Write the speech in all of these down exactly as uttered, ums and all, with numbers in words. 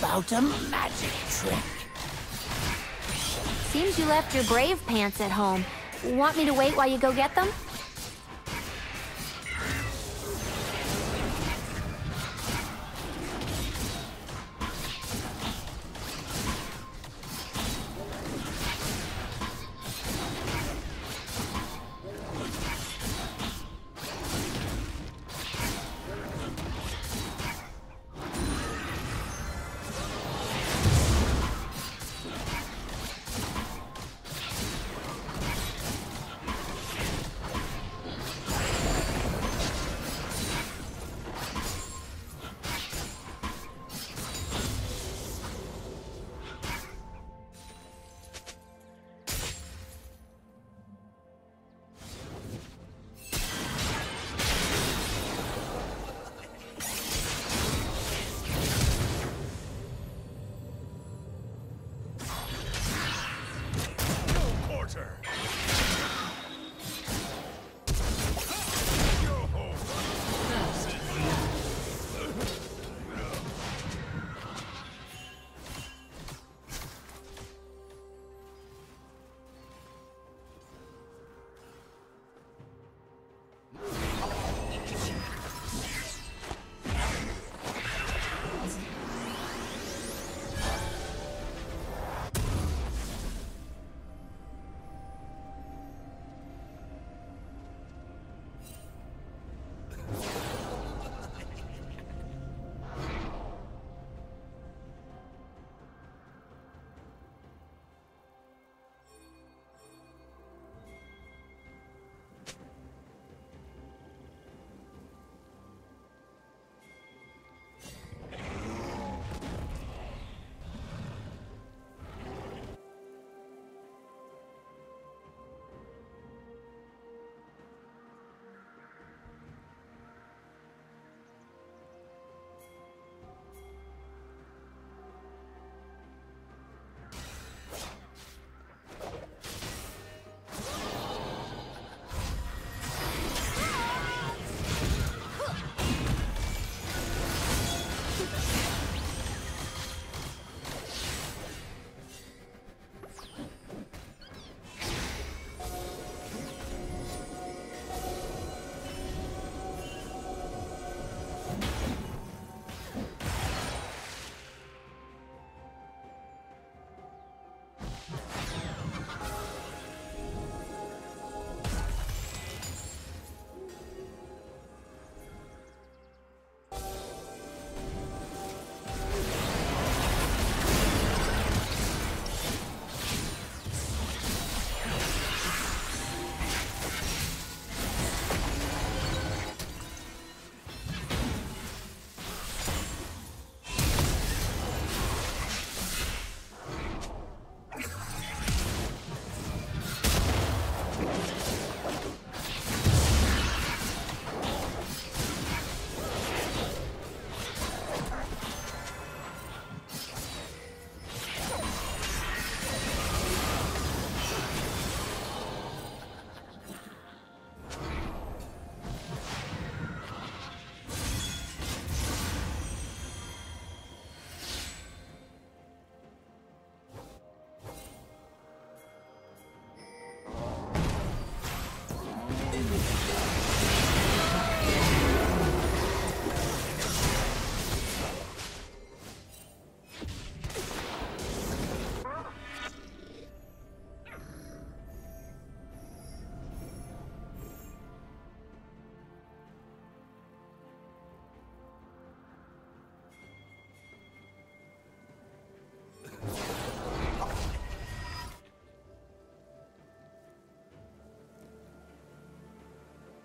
about a magic trick. Seems you left your brave pants at home. Want me to wait while you go get them?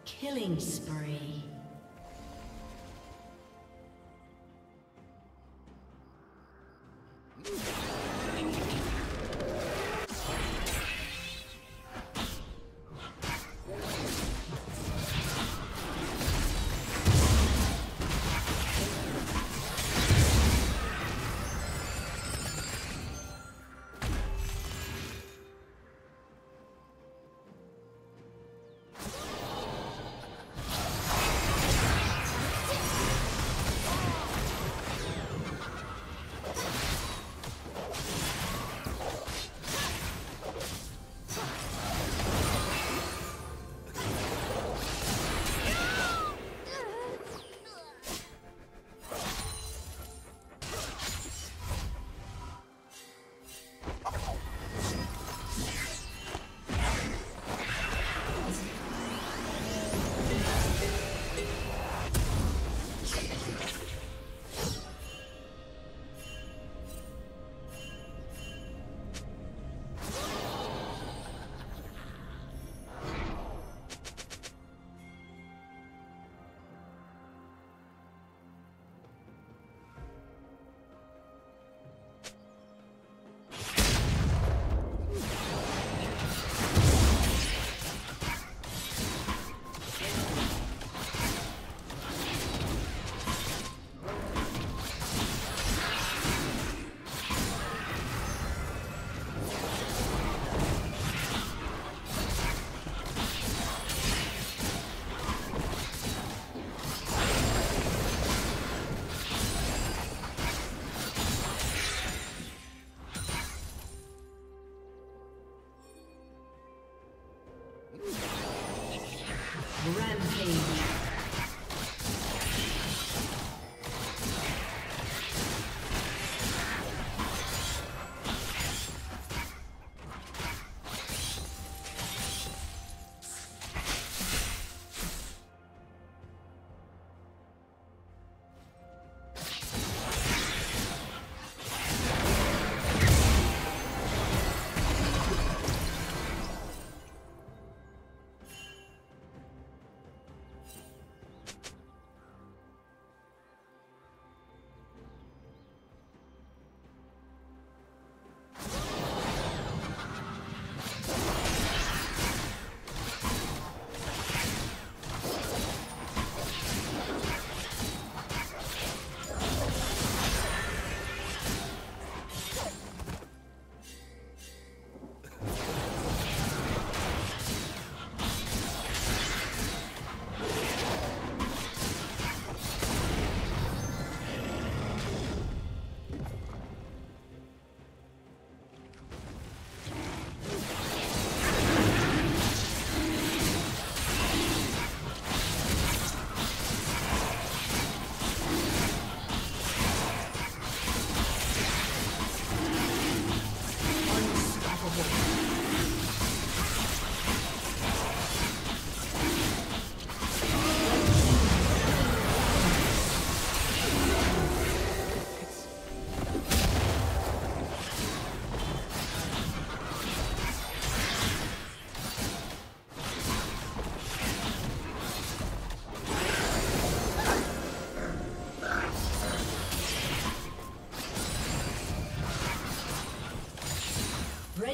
Killing spree.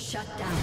Shut down.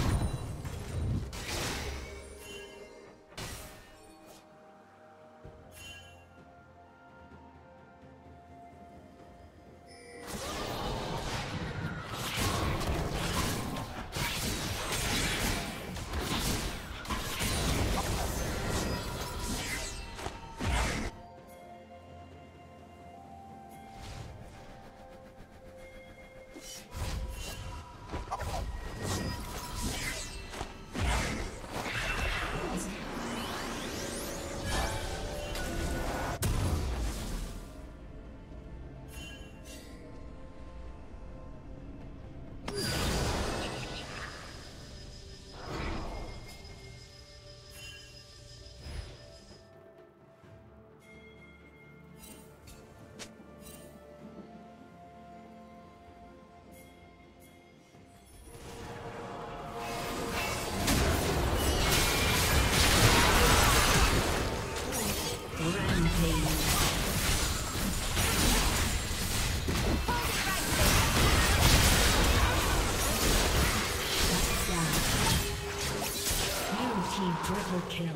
Triple kill.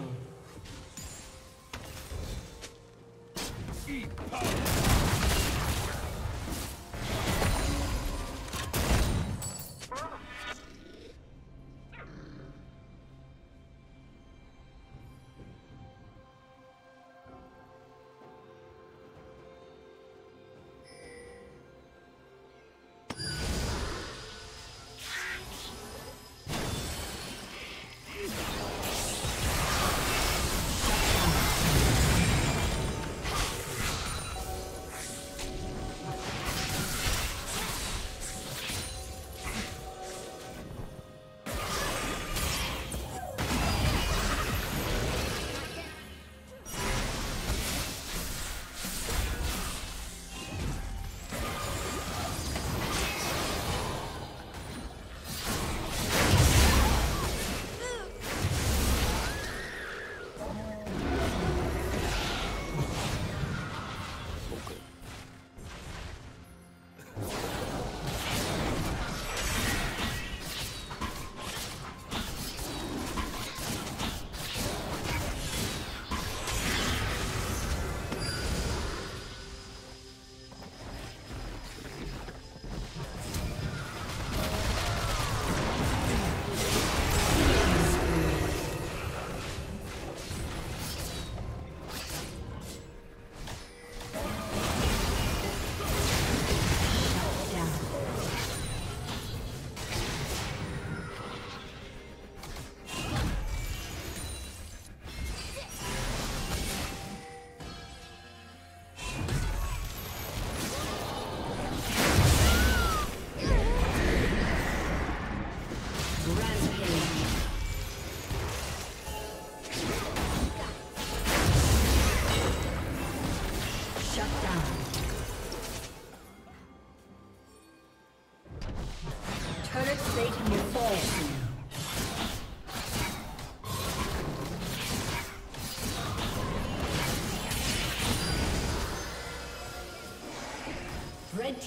Red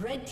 Red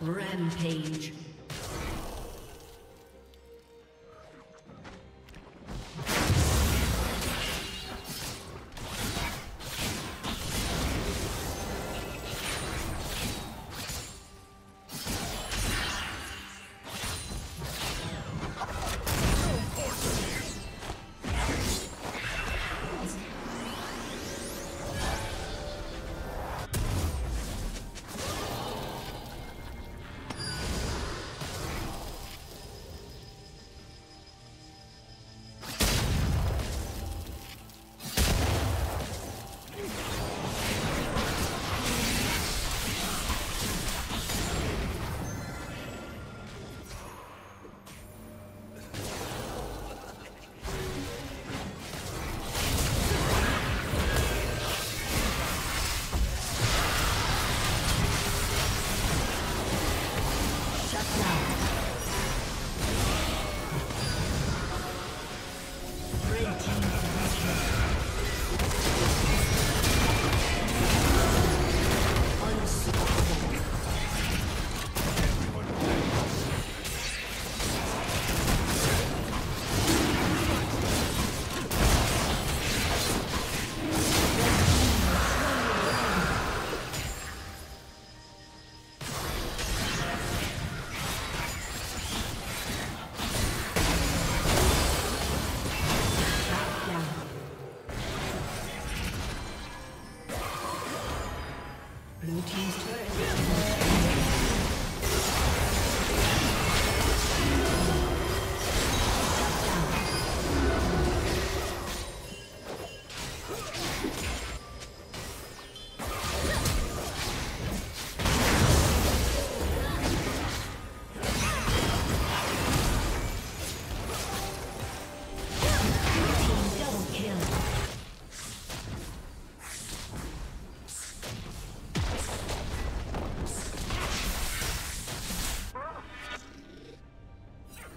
Rampage.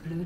Blue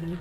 Blue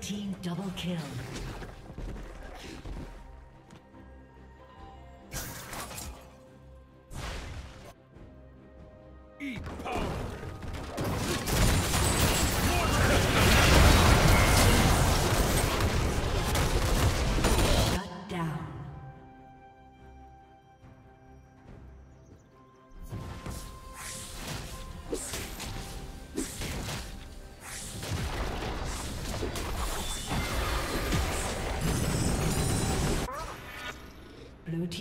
Team double kill. Blue